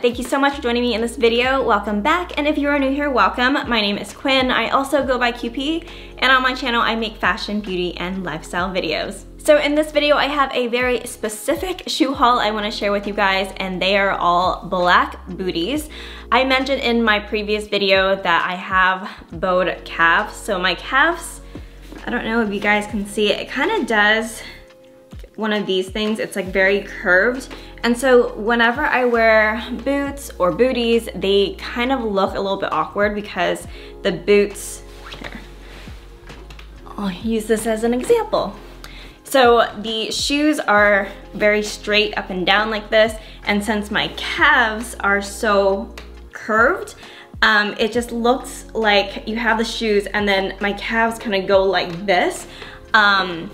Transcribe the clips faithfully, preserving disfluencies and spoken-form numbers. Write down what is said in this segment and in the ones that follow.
Thank you so much for joining me in this video. Welcome back, and if you are new here, welcome. My name is Quinn. I also go by Q P, and on my channel I make fashion, beauty, and lifestyle videos. So in this video I have a very specific shoe haul I want to share with you guys, and they are all black booties. I mentioned in my previous video that I have bowed calves, so my calves, I don't know if you guys can see it, it kind of does one of these things. It's like very curved. And so whenever I wear boots or booties, they kind of look a little bit awkward because the boots, here, I'll use this as an example. So the shoes are very straight up and down like this. And since my calves are so curved, um, it just looks like you have the shoes and then my calves kind of go like this. Um,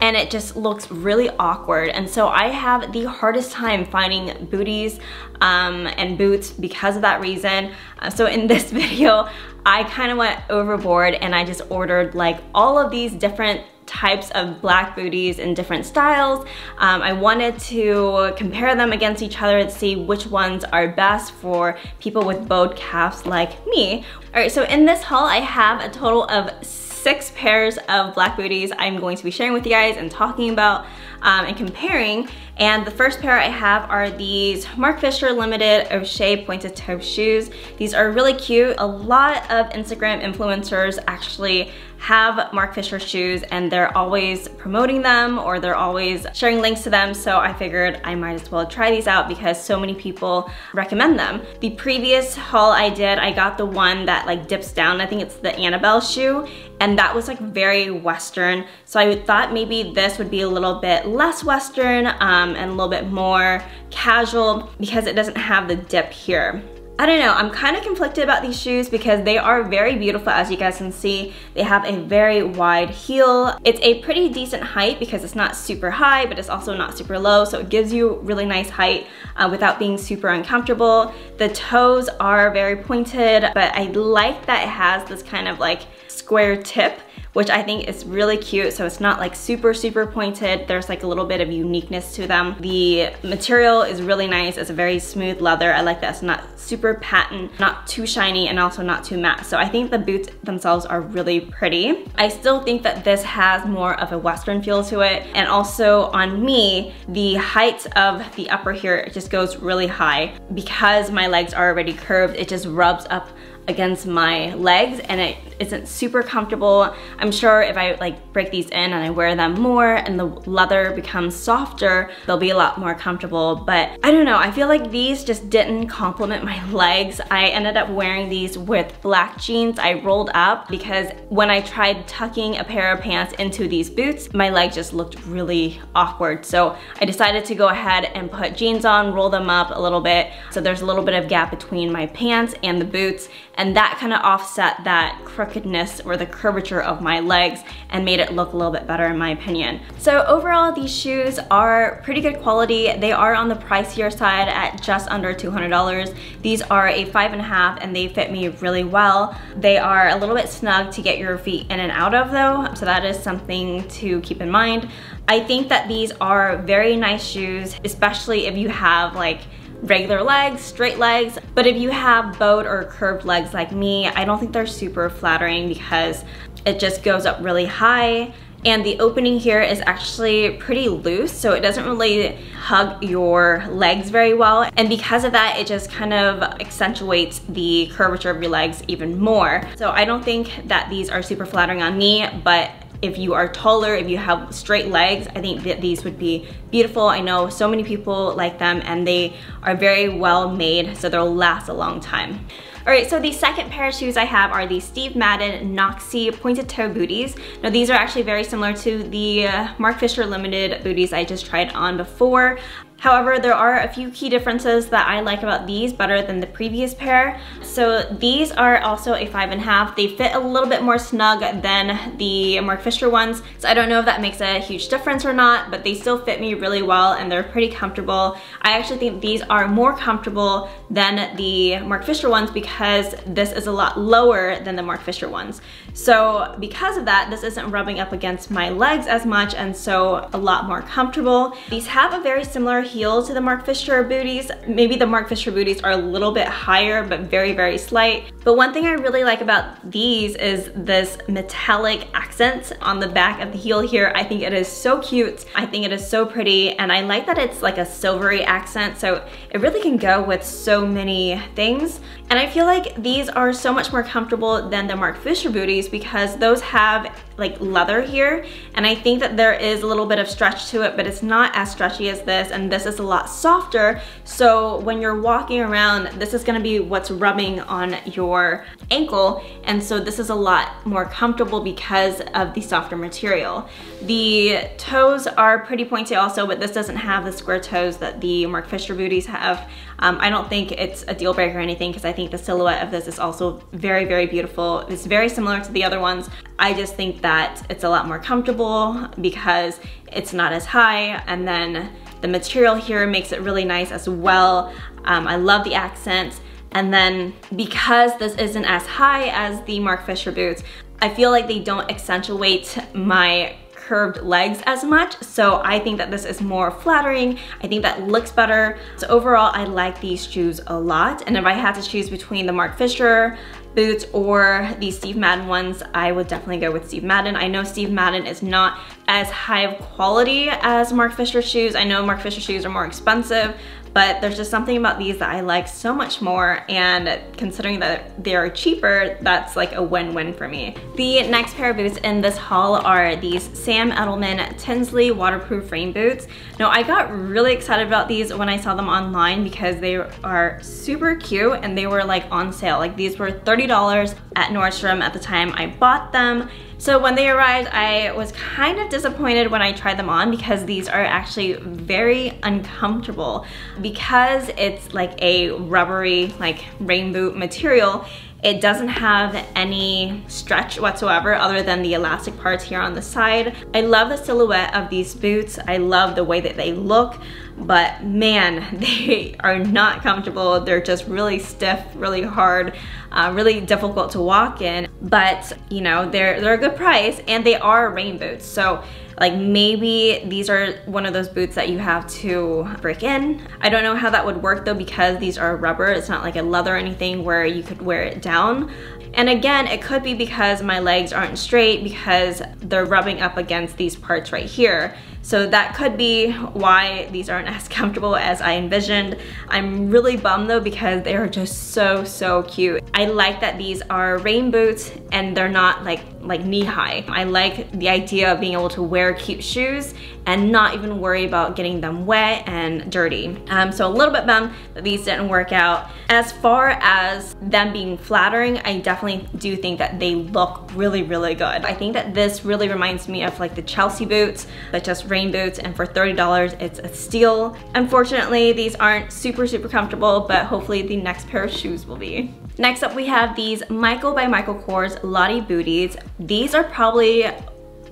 and it just looks really awkward. And so I have the hardest time finding booties um, and boots because of that reason. Uh, so in this video, I kind of went overboard and I just ordered like all of these different types of black booties in different styles. Um, I wanted to compare them against each other to see which ones are best for people with bowed calves like me. All right, so in this haul, I have a total of six pairs of black booties I'm going to be sharing with you guys and talking about um, and comparing. And the first pair I have are these Marc Fisher Limited Oshea pointed toe shoes. These are really cute. A lot of Instagram influencers actually have Marc Fisher shoes and they're always promoting them or they're always sharing links to them, so I figured I might as well try these out because so many people recommend them. The previous haul I did, I got the one that like dips down, I think it's the Annabelle shoe, and that was like very Western, so I thought maybe this would be a little bit less Western um, and a little bit more casual because it doesn't have the dip here. I don't know, I'm kind of conflicted about these shoes because they are very beautiful, as you guys can see. They have a very wide heel. It's a pretty decent height because it's not super high, but it's also not super low, so it gives you really nice height uh, without being super uncomfortable. The toes are very pointed, but I like that it has this kind of like square tip, which I think is really cute. So it's not like super, super pointed. There's like a little bit of uniqueness to them. The material is really nice. It's a very smooth leather. I like that it's not super patent, not too shiny, and also not too matte. So I think the boots themselves are really pretty. I still think that this has more of a Western feel to it. And also on me, the height of the upper here, it just goes really high. Because my legs are already curved, it just rubs up against my legs and it isn't super comfortable. I'm sure if I like break these in and I wear them more and the leather becomes softer, they'll be a lot more comfortable, but I don't know, I feel like these just didn't complement my legs. I ended up wearing these with black jeans I rolled up because when I tried tucking a pair of pants into these boots, my leg just looked really awkward. So I decided to go ahead and put jeans on, roll them up a little bit so there's a little bit of gap between my pants and the boots. And that kind of offset that crookedness or the curvature of my legs and made it look a little bit better in my opinion. So overall, these shoes are pretty good quality. They are on the pricier side at just under two hundred dollars. These are a five and a half and they fit me really well. They are a little bit snug to get your feet in and out of though, so that is something to keep in mind. I think that these are very nice shoes, especially if you have like regular legs, straight legs, but if you have bowed or curved legs like me, I don't think they're super flattering because it just goes up really high. And the opening here is actually pretty loose, so it doesn't really hug your legs very well. And because of that, it just kind of accentuates the curvature of your legs even more. So I don't think that these are super flattering on me, but if you are taller, if you have straight legs, I think that these would be beautiful. I know so many people like them and they are very well made, so they'll last a long time. All right, so the second pair of shoes I have are the Steve Madden Knoxi pointed toe booties. Now these are actually very similar to the uh, Marc Fisher Limited booties I just tried on before. However, there are a few key differences that I like about these better than the previous pair. So these are also a five and a half. They fit a little bit more snug than the Marc Fisher ones. So I don't know if that makes a huge difference or not, but they still fit me really well and they're pretty comfortable. I actually think these are more comfortable than the Marc Fisher ones because this is a lot lower than the Marc Fisher ones. So because of that, this isn't rubbing up against my legs as much and so a lot more comfortable. These have a very similar heel to the Marc Fisher booties. Maybe the Marc Fisher booties are a little bit higher, but very, very slight. But one thing I really like about these is this metallic accent on the back of the heel here. I think it is so cute. I think it is so pretty. And I like that it's like a silvery accent. So it really can go with so many things. And I feel like these are so much more comfortable than the Marc Fisher booties because those have like leather here. And I think that there is a little bit of stretch to it, but it's not as stretchy as this. And this is a lot softer. So when you're walking around, this is gonna be what's rubbing on your ankle. And so this is a lot more comfortable because of the softer material. The toes are pretty pointy also, but this doesn't have the square toes that the Marc Fisher booties have. Um, I don't think it's a deal breaker or anything because I think the silhouette of this is also very, very beautiful. It's very similar to the other ones. I just think that it's a lot more comfortable because it's not as high, and then the material here makes it really nice as well. Um, I love the accents. And then because this isn't as high as the Marc Fisher boots, I feel like they don't accentuate my curved legs as much. So I think that this is more flattering. I think that looks better. So overall, I like these shoes a lot. And if I had to choose between the Marc Fisher boots or the Steve Madden ones, I would definitely go with Steve Madden. I know Steve Madden is not as high of quality as Marc Fisher shoes. I know Marc Fisher shoes are more expensive, but there's just something about these that I like so much more, and considering that they are cheaper, that's like a win-win for me. The next pair of boots in this haul are these Sam Edelman Tinsley waterproof rain boots. Now I got really excited about these when I saw them online because they are super cute and they were like on sale. Like these were thirty dollars at Nordstrom at the time I bought them. So when they arrived, I was kind of disappointed when I tried them on because these are actually very uncomfortable because it's like a rubbery, like rain boot material. It doesn't have any stretch whatsoever other than the elastic parts here on the side. I love the silhouette of these boots. I love the way that they look, but man, they are not comfortable. They're just really stiff, really hard, uh, really difficult to walk in. But you know, they're, they're a good price and they are rain boots. So like maybe these are one of those boots that you have to break in. I don't know how that would work though because these are rubber. It's not like a leather or anything where you could wear it down. And again, it could be because my legs aren't straight because they're rubbing up against these parts right here. So that could be why these aren't as comfortable as I envisioned. I'm really bummed though because they are just so, so cute. I like that these are rain boots and they're not like like knee high. I like the idea of being able to wear cute shoes and not even worry about getting them wet and dirty. Um, so a little bit bummed that these didn't work out. As far as them being flattering, I definitely do think that they look really, really good. I think that this really reminds me of like the Chelsea boots, but just rain boots, and for thirty dollars, it's a steal. Unfortunately, these aren't super, super comfortable, but hopefully the next pair of shoes will be. Next up, we have these Michael by Michael Kors Lottie booties. These are probably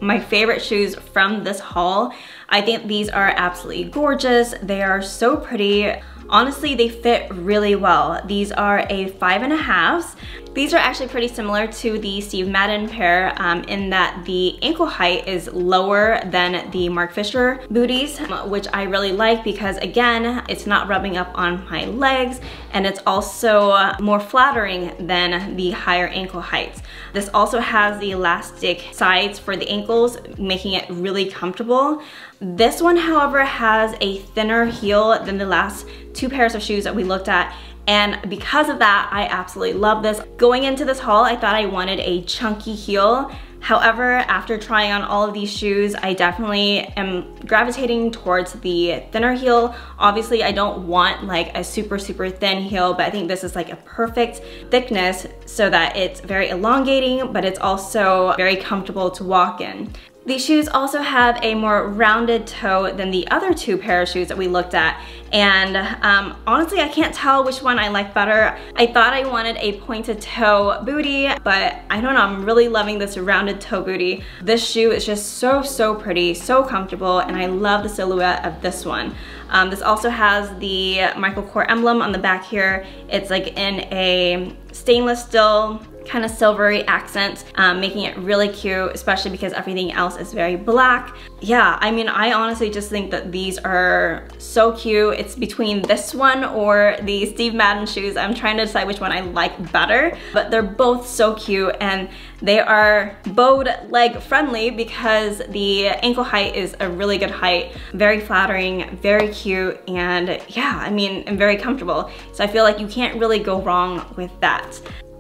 my favorite shoes from this haul. I think these are absolutely gorgeous. They are so pretty. Honestly, they fit really well. These are a five and a halves. These are actually pretty similar to the Steve Madden pair um, in that the ankle height is lower than the Marc Fisher booties, which I really like because again, it's not rubbing up on my legs and it's also more flattering than the higher ankle heights. This also has the elastic sides for the ankles, making it really comfortable. This one, however, has a thinner heel than the last two pairs of shoes that we looked at. And because of that, I absolutely love this. Going into this haul, I thought I wanted a chunky heel. However, after trying on all of these shoes, I definitely am gravitating towards the thinner heel. Obviously, I don't want like a super, super thin heel, but I think this is like a perfect thickness so that it's very elongating, but it's also very comfortable to walk in. These shoes also have a more rounded toe than the other two pair of shoes that we looked at, and um, honestly I can't tell which one I like better. I thought I wanted a pointed toe bootie, but I don't know, I'm really loving this rounded toe bootie. This shoe is just so, so pretty, so comfortable, and I love the silhouette of this one. Um, this also has the Michael Kors emblem on the back here. It's like in a stainless steel, kind of silvery accent, um, making it really cute, especially because everything else is very black. Yeah, I mean, I honestly just think that these are so cute. It's between this one or the Steve Madden shoes. I'm trying to decide which one I like better, but they're both so cute, and they are bowed leg friendly because the ankle height is a really good height. Very flattering, very cute, and yeah, I mean, and very comfortable. So I feel like you can't really go wrong with that.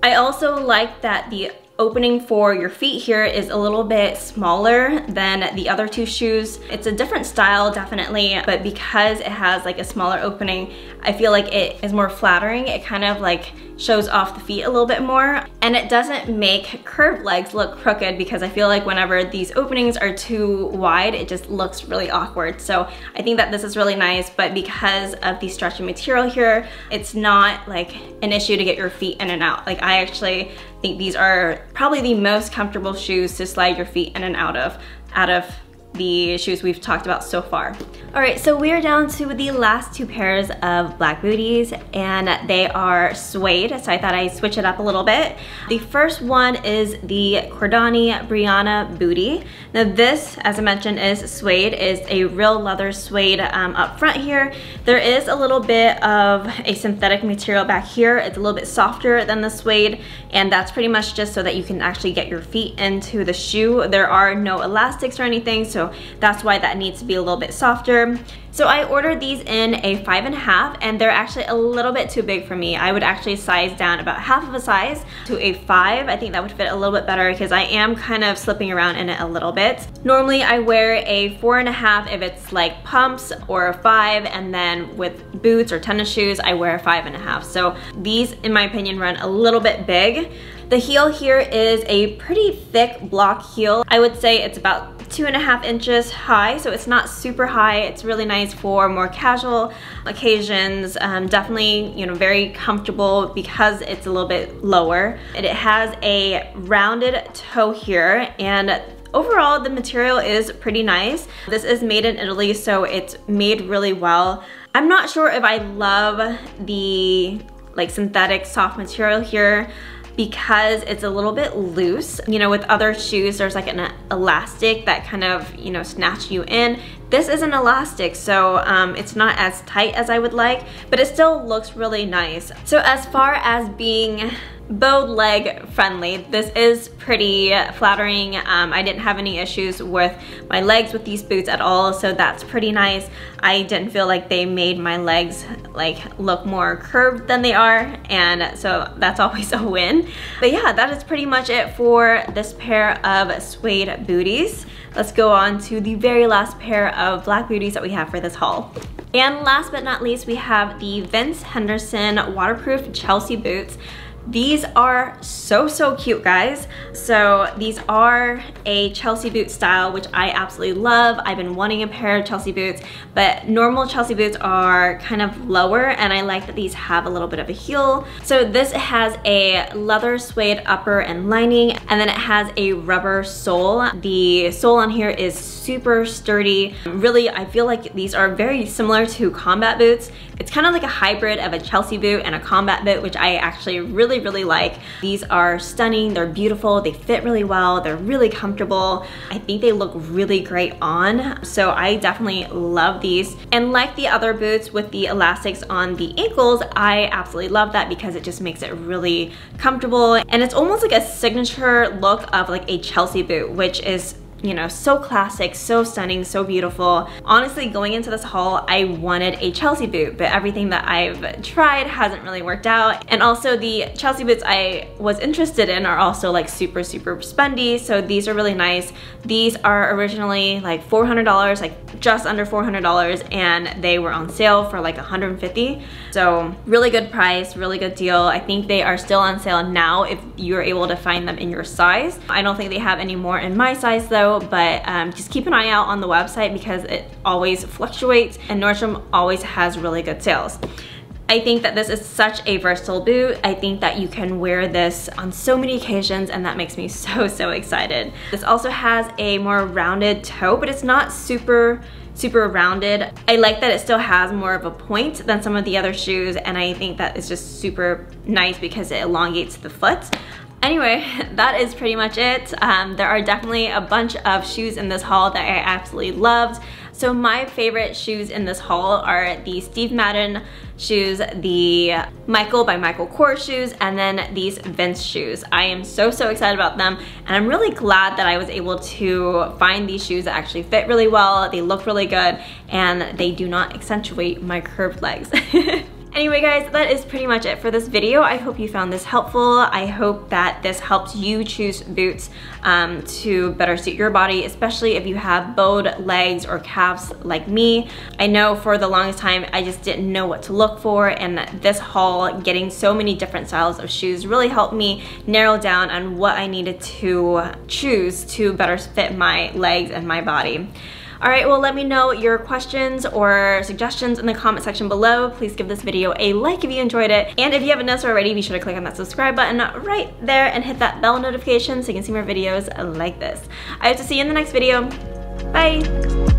I also like that the opening for your feet here is a little bit smaller than the other two shoes. It's a different style, definitely, but because it has like a smaller opening, I feel like it is more flattering. It kind of like shows off the feet a little bit more, and it doesn't make curved legs look crooked, because I feel like whenever these openings are too wide, it just looks really awkward. So I think that this is really nice, but because of the stretchy material here, it's not like an issue to get your feet in and out. Like, I actually think these are probably the most comfortable shoes to slide your feet in and out of, out of the shoes we've talked about so far. All right, so we are down to the last two pairs of black booties, and they are suede, so I thought I'd switch it up a little bit. The first one is the Cordani Brianna bootie. Now this, as I mentioned, is suede, is a real leather suede um, up front here. There is a little bit of a synthetic material back here. It's a little bit softer than the suede, and that's pretty much just so that you can actually get your feet into the shoe. There are no elastics or anything, so So that's why that needs to be a little bit softer. So I ordered these in a five and a half, and they're actually a little bit too big for me. I would actually size down about half of a size to a five. I think that would fit a little bit better because I am kind of slipping around in it a little bit. Normally I wear a four and a half if it's like pumps, or a five, and then with boots or tennis shoes, I wear a five and a half. So these, in my opinion, run a little bit big. The heel here is a pretty thick block heel. I would say it's about two and a half inches high, so it's not super high. It's really nice for more casual occasions. Um, definitely, you know, very comfortable because it's a little bit lower. And it has a rounded toe here, and overall the material is pretty nice. This is made in Italy, so it's made really well. I'm not sure if I love the like synthetic soft material here, because it's a little bit loose. You know, with other shoes, there's like an elastic that kind of, you know, snatch you in. This isn't elastic, so um, it's not as tight as I would like, but it still looks really nice. So as far as being bowed leg friendly, this is pretty flattering. Um, I didn't have any issues with my legs with these boots at all, so that's pretty nice. I didn't feel like they made my legs like look more curved than they are, and so that's always a win. But yeah, that is pretty much it for this pair of suede booties. Let's go on to the very last pair of black booties that we have for this haul. And last but not least, we have the Vince Henderson waterproof Chelsea boots. These are so, so cute, guys. So these are a Chelsea boot style, which I absolutely love. I've been wanting a pair of Chelsea boots, but normal Chelsea boots are kind of lower, and I like that these have a little bit of a heel. So this has a leather suede upper and lining, and then it has a rubber sole. The sole on here is super sturdy. Really, I feel like these are very similar to combat boots. It's kind of like a hybrid of a Chelsea boot and a combat boot, which I actually really really like. These are stunning, they're beautiful, they fit really well, they're really comfortable. I think they look really great on, so I definitely love these. And like the other boots with the elastics on the ankles, I absolutely love that because it just makes it really comfortable, and it's almost like a signature look of like a Chelsea boot, which is, you know, so classic, so stunning, so beautiful. Honestly, going into this haul, I wanted a Chelsea boot, but everything that I've tried hasn't really worked out. And also the Chelsea boots I was interested in are also like super, super spendy, so these are really nice. These are originally like four hundred dollars, like just under four hundred dollars, and they were on sale for like one hundred fifty dollars. So really good price, really good deal. I think they are still on sale now if you're able to find them in your size. I don't think they have any more in my size though, tomorrow, but um, just keep an eye out on the website because it always fluctuates and Nordstrom always has really good sales. I think that this is such a versatile boot. I think that you can wear this on so many occasions and that makes me so, so excited. This also has a more rounded toe, but it's not super, super rounded. I like that it still has more of a point than some of the other shoes, and I think that is just super nice because it elongates the foot. Anyway, that is pretty much it. Um, there are definitely a bunch of shoes in this haul that I absolutely loved. So my favorite shoes in this haul are the Steve Madden shoes, the Michael by Michael Kors shoes, and then these Vince shoes. I am so, so excited about them, and I'm really glad that I was able to find these shoes that actually fit really well, they look really good, and they do not accentuate my curved legs. Anyway guys, that is pretty much it for this video. I hope you found this helpful. I hope that this helps you choose boots um, to better suit your body, especially if you have bowed legs or calves like me. I know for the longest time, I just didn't know what to look for, and this haul, getting so many different styles of shoes really helped me narrow down on what I needed to choose to better fit my legs and my body. All right, well, let me know your questions or suggestions in the comment section below. Please give this video a like if you enjoyed it. And if you haven't done so already, be sure to click on that subscribe button right there and hit that bell notification so you can see more videos like this. I hope to see you in the next video. Bye.